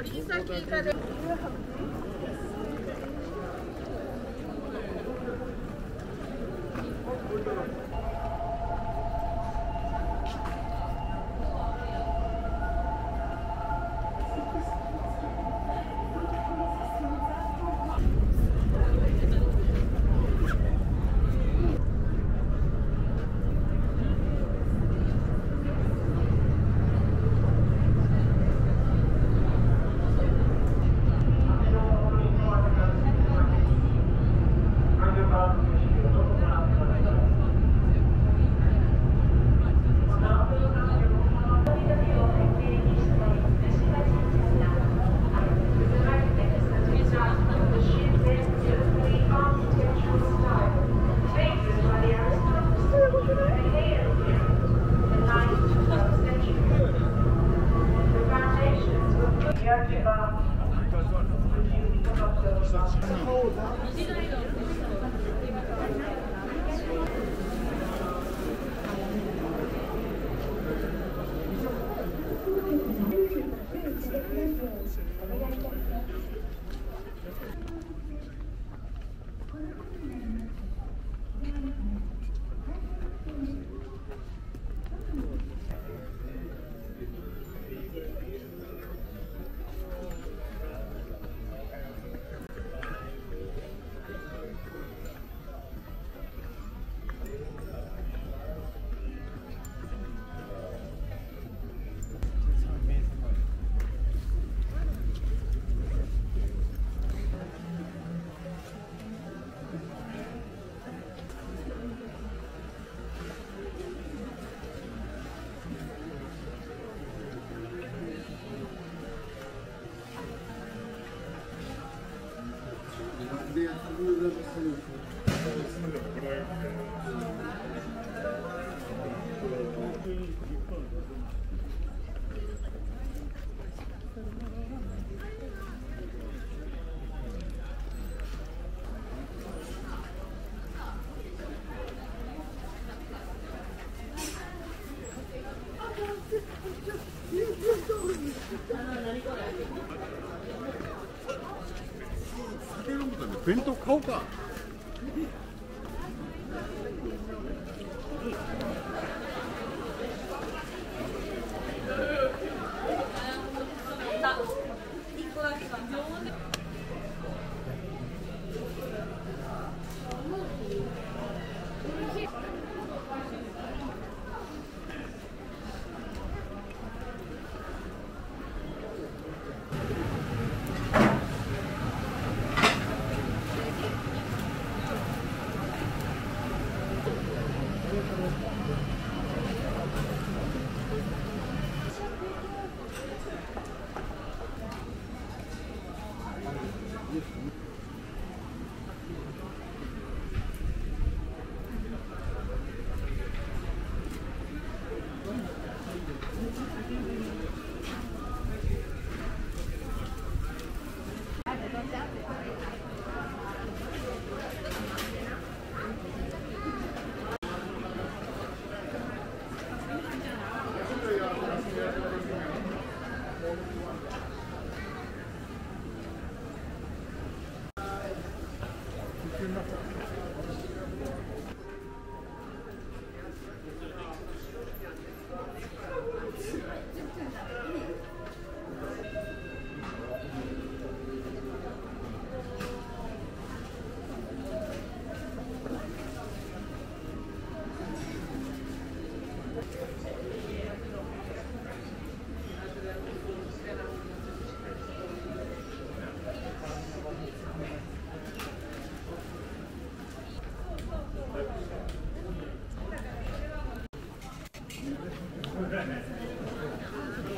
鳥崎イカです。弁当買おうか。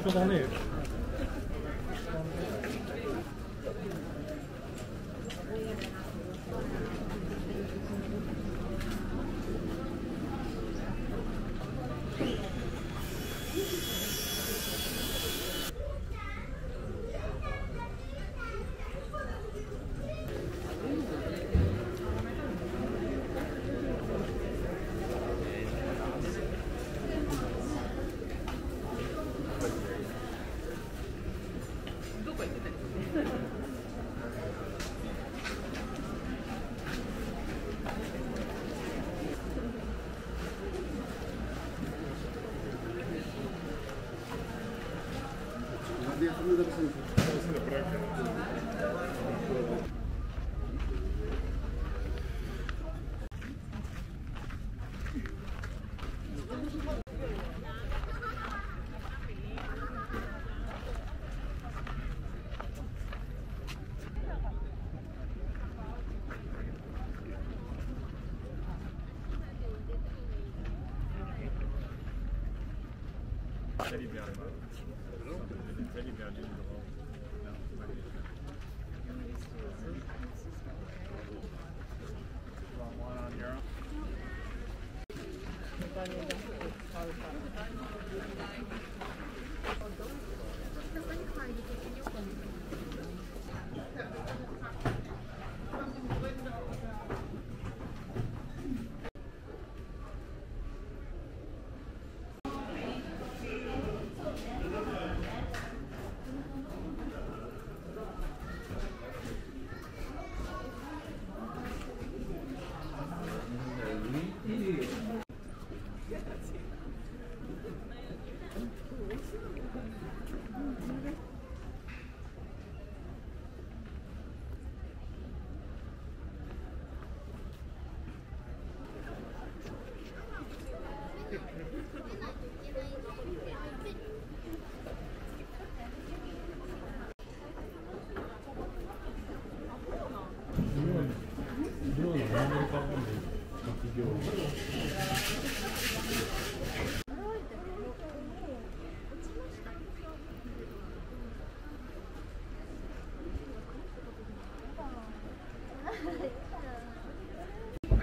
人がねえよ。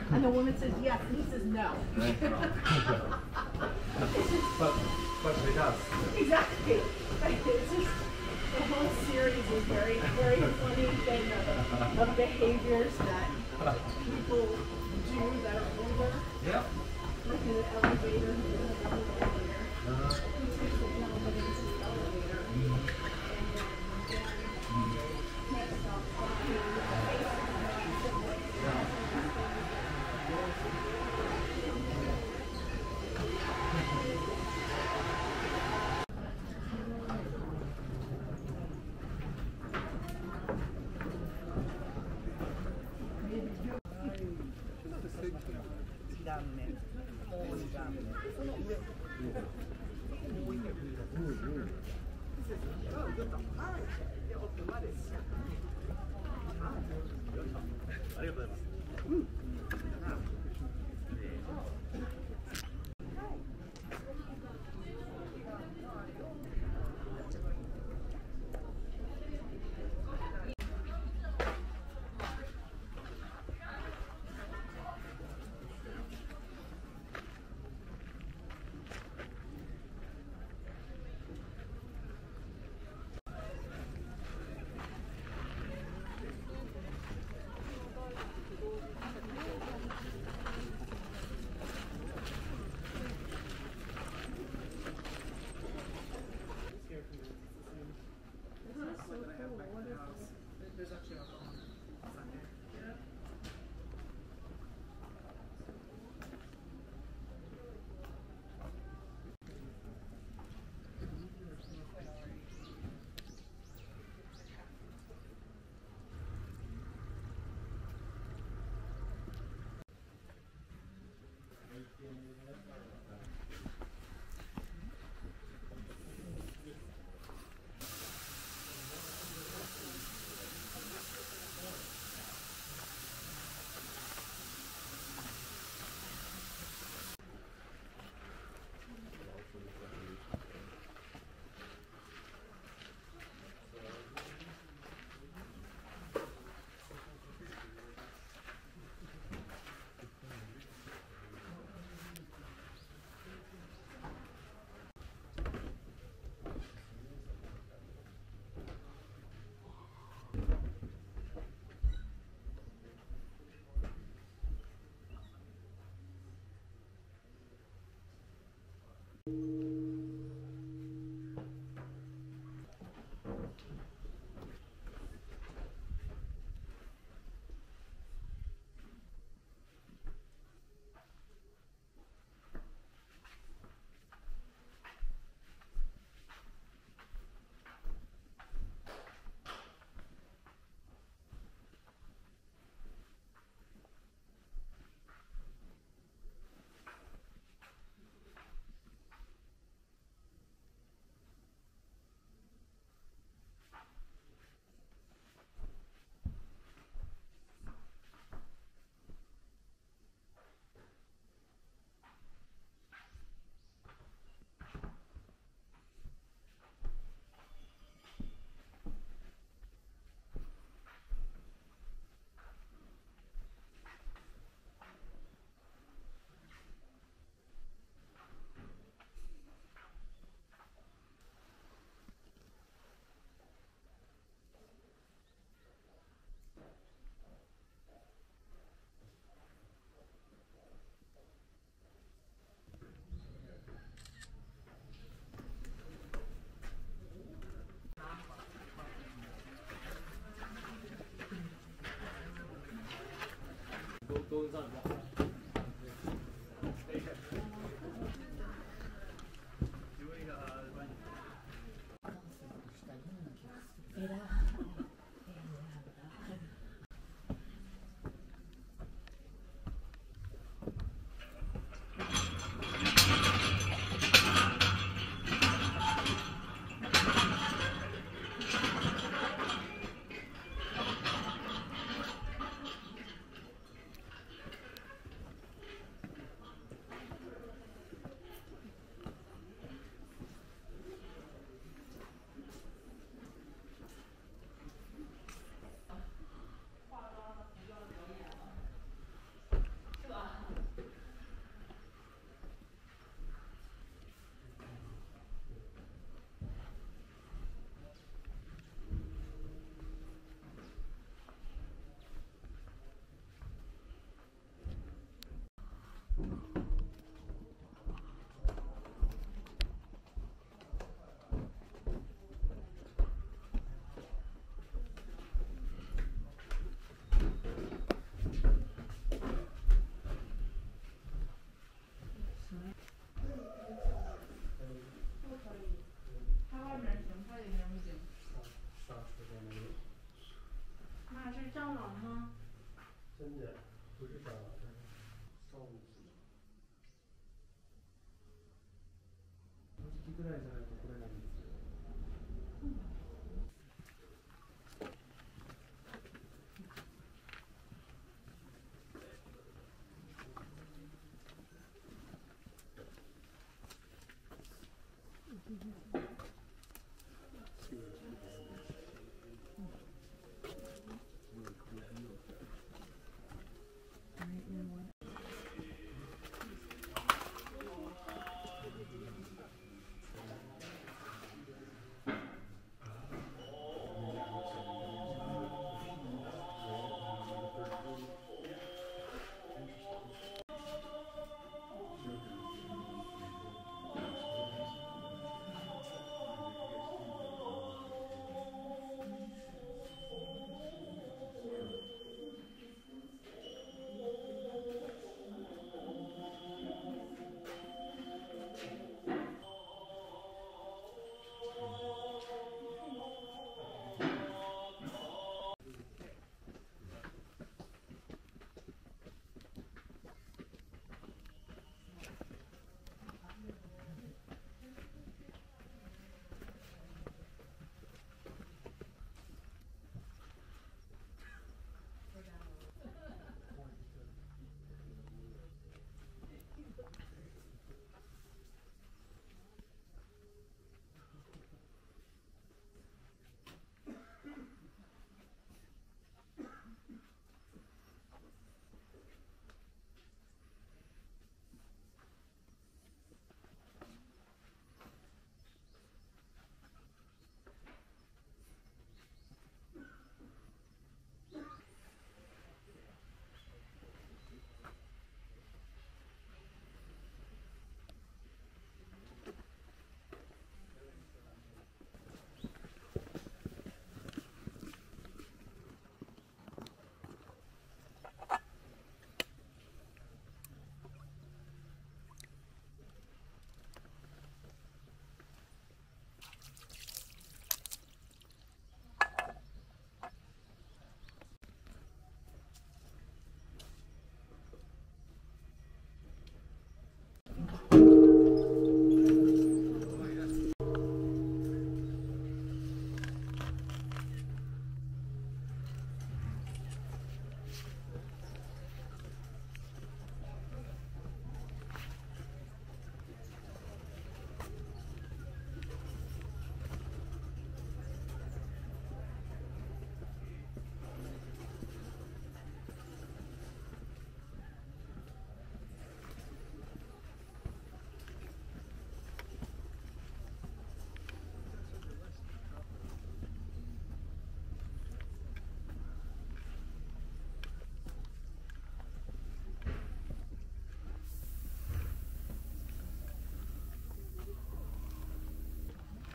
And the woman says yes, and he says no. but she does. Exactly. It's just, the whole series is very, very funny thing of behaviors that people do that are older. Yep. Like in an elevator, goes on.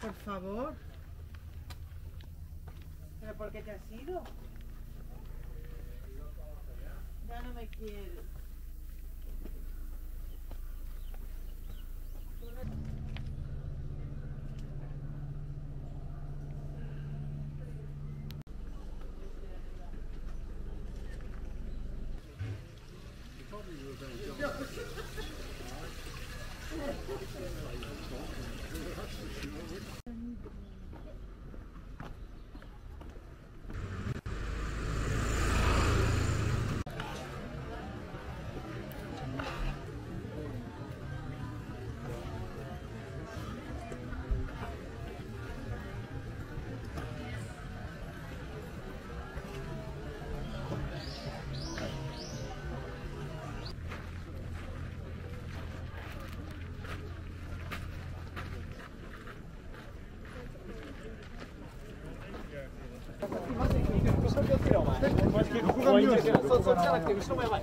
Por favor. ¿Pero por qué te has ido? Ya no me quieres.そっちじゃなくて後ろもやばい。